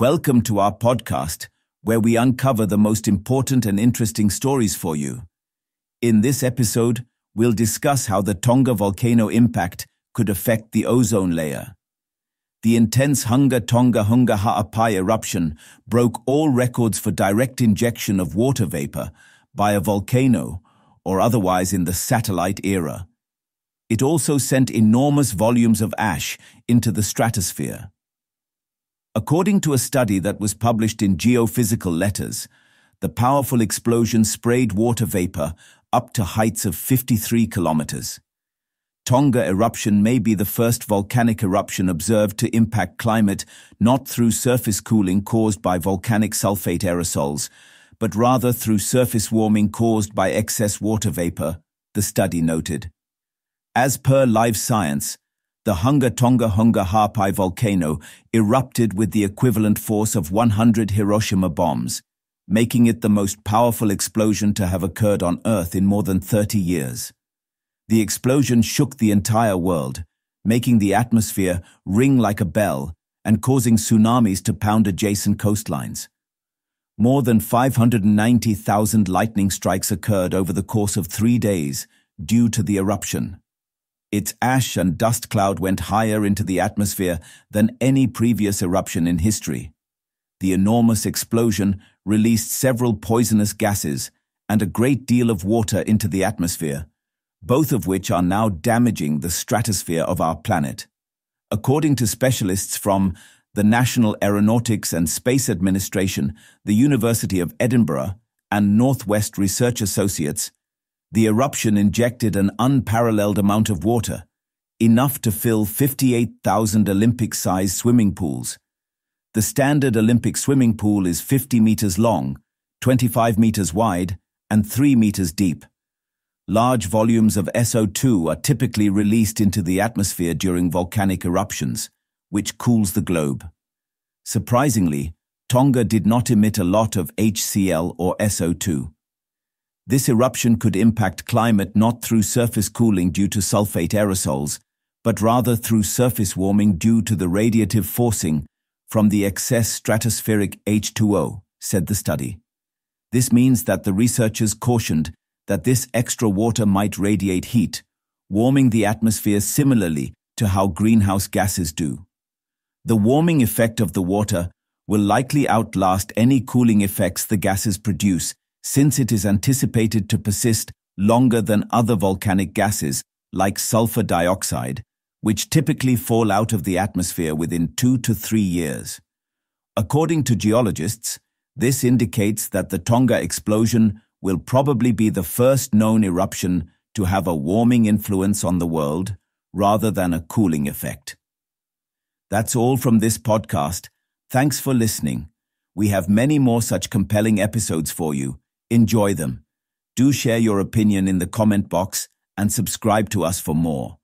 Welcome to our podcast, where we uncover the most important and interesting stories for you. In this episode, we'll discuss how the Tonga volcano impact could affect the ozone layer. The intense Hunga Tonga-Hunga Ha'apai eruption broke all records for direct injection of water vapor by a volcano, or otherwise in the satellite era. It also sent enormous volumes of ash into the stratosphere. According to a study that was published in Geophysical Letters, the powerful explosion sprayed water vapor up to heights of 53 kilometers. Tonga eruption may be the first volcanic eruption observed to impact climate not through surface cooling caused by volcanic sulfate aerosols, but rather through surface warming caused by excess water vapor, the study noted. As per Live Science, the Hunga Tonga-Hunga Ha'apai volcano erupted with the equivalent force of 100 Hiroshima bombs, making it the most powerful explosion to have occurred on Earth in more than 30 years. The explosion shook the entire world, making the atmosphere ring like a bell and causing tsunamis to pound adjacent coastlines. More than 590,000 lightning strikes occurred over the course of 3 days due to the eruption. Its ash and dust cloud went higher into the atmosphere than any previous eruption in history. The enormous explosion released several poisonous gases and a great deal of water into the atmosphere, both of which are now damaging the stratosphere of our planet. According to specialists from the National Aeronautics and Space Administration, the University of Edinburgh, and Northwest Research Associates, the eruption injected an unparalleled amount of water, enough to fill 58,000 Olympic-sized swimming pools. The standard Olympic swimming pool is 50 meters long, 25 meters wide, and 3 meters deep. Large volumes of SO2 are typically released into the atmosphere during volcanic eruptions, which cools the globe. Surprisingly, Tonga did not emit a lot of HCl or SO2. This eruption could impact climate not through surface cooling due to sulfate aerosols, but rather through surface warming due to the radiative forcing from the excess stratospheric H2O, said the study. This means that the researchers cautioned that this extra water might radiate heat, warming the atmosphere similarly to how greenhouse gases do. The warming effect of the water will likely outlast any cooling effects the gases produce, since it is anticipated to persist longer than other volcanic gases, like sulfur dioxide, which typically fall out of the atmosphere within 2 to 3 years. According to geologists, this indicates that the Tonga explosion will probably be the first known eruption to have a warming influence on the world rather than a cooling effect. That's all from this podcast. Thanks for listening. We have many more such compelling episodes for you. Enjoy them. Do share your opinion in the comment box and subscribe to us for more.